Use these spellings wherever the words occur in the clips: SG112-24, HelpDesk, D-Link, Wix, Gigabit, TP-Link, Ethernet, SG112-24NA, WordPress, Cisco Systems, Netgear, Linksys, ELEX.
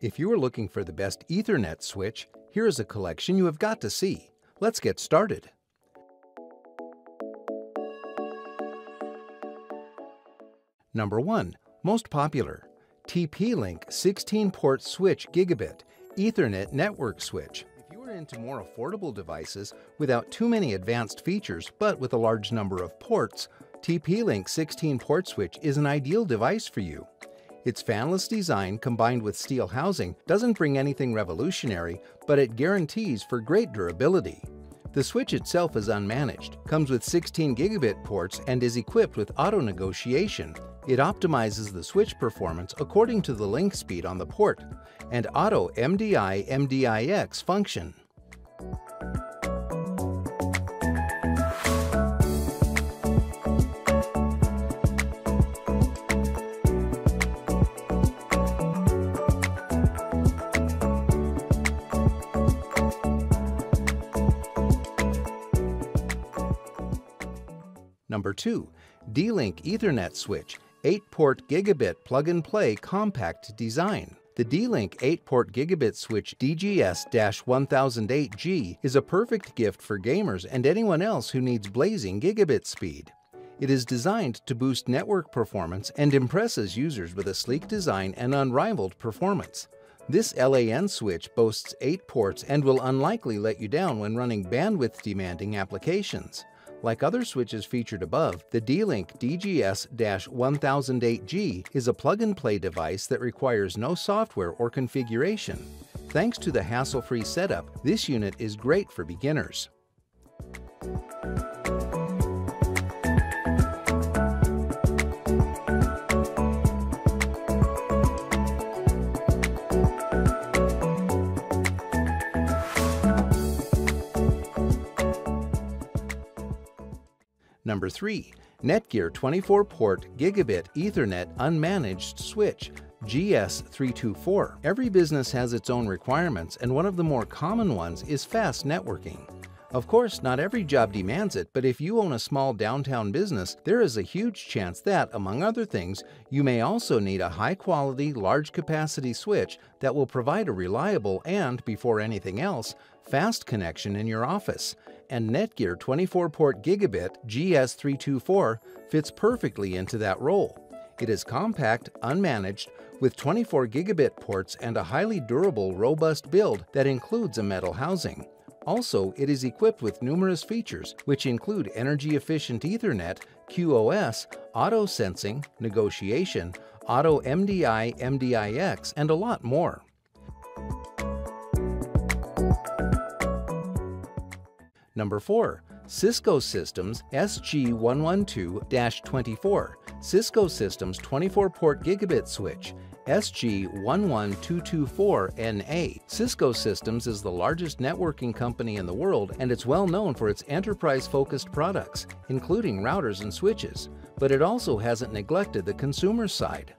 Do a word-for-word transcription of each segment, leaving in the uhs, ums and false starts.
If you are looking for the best Ethernet switch, here is a collection you have got to see. Let's get started. Number one. Most popular, T P-Link sixteen port switch gigabit Ethernet network switch. If you are into more affordable devices without too many advanced features but with a large number of ports, T P-Link sixteen port switch is an ideal device for you. Its fanless design combined with steel housing doesn't bring anything revolutionary, but it guarantees for great durability. The switch itself is unmanaged, comes with sixteen gigabit ports, and is equipped with auto negotiation. It optimizes the switch performance according to the link speed on the port and auto M D I M D I X function. Number two. D-Link Ethernet switch, eight port gigabit plug-and-play compact design. The D-Link eight port gigabit switch D G S one thousand eight G is a perfect gift for gamers and anyone else who needs blazing gigabit speed. It is designed to boost network performance and impresses users with a sleek design and unrivaled performance. This LAN switch boasts eight ports and will unlikely let you down when running bandwidth-demanding applications. Like other switches featured above, the D-Link D G S one thousand eight G is a plug-and-play device that requires no software or configuration. Thanks to the hassle-free setup, this unit is great for beginners. Number three. Netgear twenty-four port Gigabit Ethernet Unmanaged Switch G S three two four. Every business has its own requirements, and one of the more common ones is fast networking. Of course, not every job demands it, but if you own a small downtown business, there is a huge chance that, among other things, you may also need a high-quality, large-capacity switch that will provide a reliable and, before anything else, fast connection in your office. And Netgear twenty-four port Gigabit G S three two four fits perfectly into that role. It is compact, unmanaged, with twenty-four gigabit ports and a highly durable, robust build that includes a metal housing. Also, it is equipped with numerous features, which include energy-efficient Ethernet, Q O S, auto-sensing, negotiation, auto M D I M D I X, and a lot more. Number four. Cisco Systems S G one twelve dash twenty-four. Cisco Systems twenty-four port Gigabit Switch S G one one two two four N A. Cisco Systems is the largest networking company in the world, and it's well known for its enterprise-focused products, including routers and switches, but it also hasn't neglected the consumer side.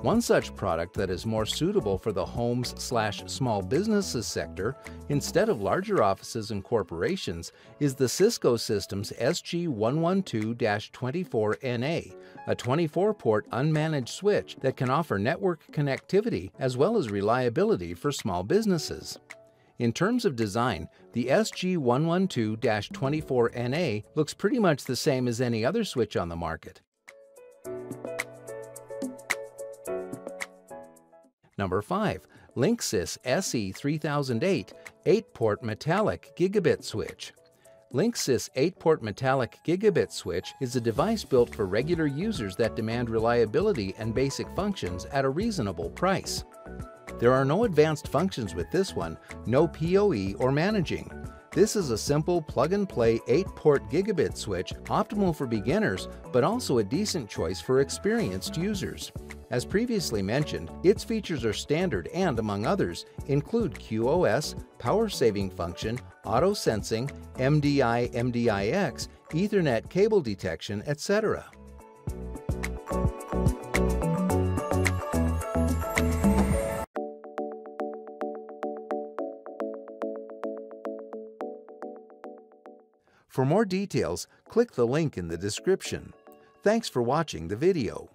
One such product that is more suitable for the homes slash small businesses sector instead of larger offices and corporations is the Cisco Systems S G one twelve dash twenty-four N A, a twenty-four port unmanaged switch that can offer network connectivity as well as reliability for small businesses. In terms of design, the S G one twelve dash twenty-four N A looks pretty much the same as any other switch on the market. Number five. Linksys S E three thousand eight eight port Metallic Gigabit Switch. Linksys eight port Metallic Gigabit Switch is a device built for regular users that demand reliability and basic functions at a reasonable price. There are no advanced functions with this one, no P O E or managing. This is a simple plug-and-play eight port Gigabit switch, optimal for beginners, but also a decent choice for experienced users. As previously mentioned, its features are standard and, among others, include Q O S, power-saving function, auto-sensing, M D I M D I X, Ethernet cable detection, et cetera. For more details, click the link in the description. Thanks for watching the video.